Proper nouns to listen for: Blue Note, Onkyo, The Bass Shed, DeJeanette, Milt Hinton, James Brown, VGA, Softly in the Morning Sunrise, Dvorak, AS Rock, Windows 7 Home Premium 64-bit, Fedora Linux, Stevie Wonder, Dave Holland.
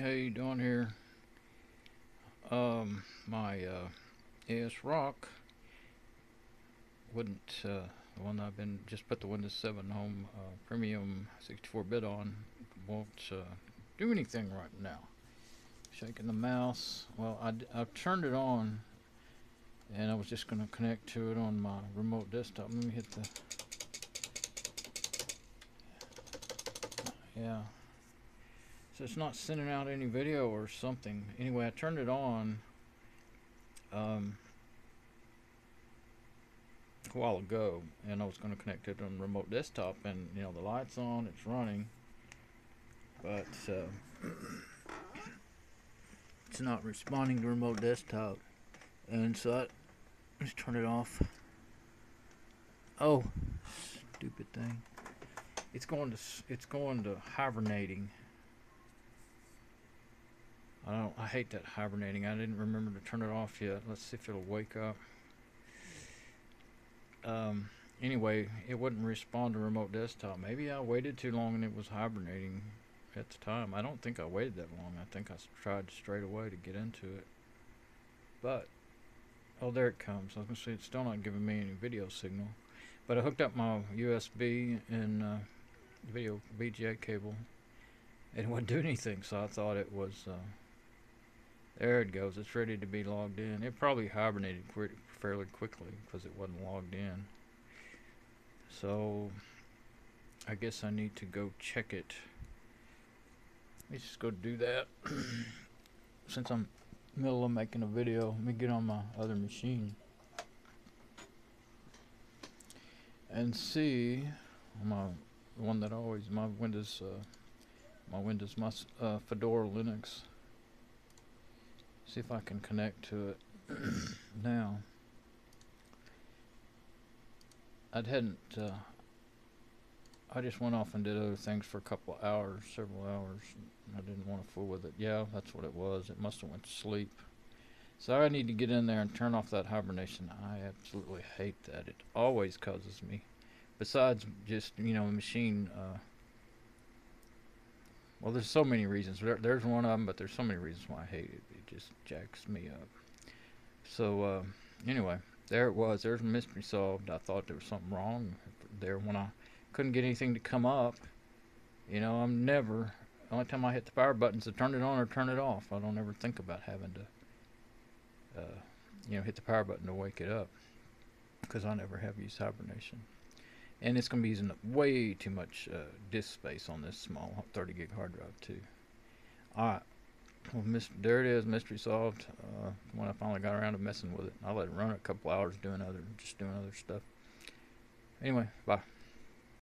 How you doing here? My AS Rock wouldn't, the one I've been just put the Windows 7 Home Premium 64-bit on won't do anything right now. Shaking the mouse. Well, I've turned it on, and I was just going to connect to it on my remote desktop. Let me hit the. Yeah. So it's not sending out any video or something. Anyway, I turned it on a while ago, and I was going to connect it on remote desktop, and you know the light's on, it's running, but it's not responding to remote desktop, and so I just turn it off. Oh, stupid thing! It's going to hibernating. I hate that hibernating. I didn't remember to turn it off yet. Let's see if it'll wake up. Anyway, it wouldn't respond to remote desktop. Maybe I waited too long and it was hibernating at the time. I don't think I waited that long. I think I tried straight away to get into it. But, oh, there it comes. I can see it's still not giving me any video signal. But I hooked up my USB and video VGA cable. It wouldn't do anything, so I thought it was... there it goes. It's ready to be logged in. It probably hibernated fairly quickly because it wasn't logged in. So I guess I need to go check it. Let me just go do that. Since I'm in the middle of making a video, let me get on my other machine and see my one that always my Windows Fedora Linux. See if I can connect to it now. I just went off and did other things for a couple of hours, several hours. I didn't want to fool with it. Yeah, that's what it was. It must have went to sleep. So I need to get in there and turn off that hibernation. I absolutely hate that. It always causes me. Besides just, you know, a machine... well, there's so many reasons. There's one of them, but there's so many reasons why I hate it. It just jacks me up. So, anyway, there it was. There's a mystery solved. I thought there was something wrong there when I couldn't get anything to come up. You know, I'm never... The only time I hit the power buttons to turn it on or turn it off. I don't ever think about having to, you know, hit the power button to wake it up. Because I never have used hibernation. And it's going to be using up way too much disk space on this small 30 gig hard drive too. Alright, well, there it is, mystery solved. When I finally got around to messing with it, I let it run a couple hours doing other stuff. Anyway, bye.